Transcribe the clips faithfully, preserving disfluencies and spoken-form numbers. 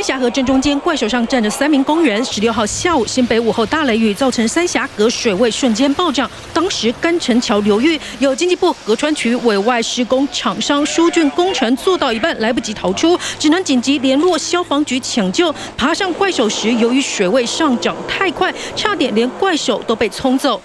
三峡河正中间怪手上站着三名工人。十六号下午，新北午后大雷雨造成三峡河水位瞬间暴涨。当时干城桥流域有经济部河川局委外施工厂商疏浚工程，做到一半来不及逃出，只能紧急联络消防局抢救。爬上怪手时，由于水位上涨太快，差点连怪手都被冲走。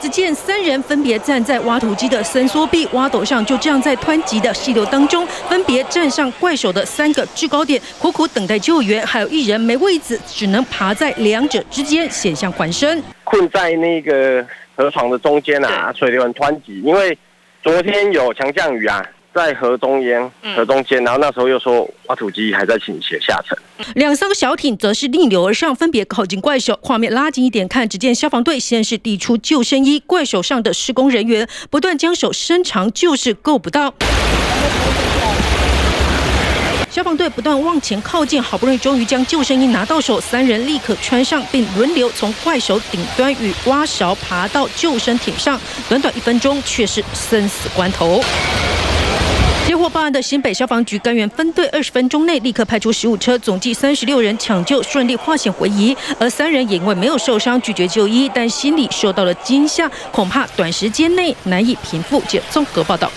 只见三人分别站在挖土机的伸缩臂、挖斗上，就这样在湍急的溪流当中，分别站上怪手的三个制高点，苦苦等待救援。还有一人没位子，只能爬在两者之间，险象环生，困在那个河床的中间啊。水流很湍急，因为昨天有强降雨啊。 在河中间，河中间，然后那时候又说挖土机还在倾斜下沉。两艘小艇则是逆流而上，分别靠近怪手。画面拉近一点看，只见消防队先是递出救生衣，怪手上的施工人员不断将手伸长，就是够不到。 消防队不断往前靠近，好不容易终于将救生衣拿到手，三人立刻穿上，并轮流从怪手顶端与挖勺爬到救生艇上。短短一分钟，却是生死关头。接获报案的新北消防局甘源分队，二十分钟内立刻派出十五车，总计三十六人抢救，顺利化险为夷。而三人也因为没有受伤，拒绝就医，但心理受到了惊吓，恐怕短时间内难以平复。这综合报道。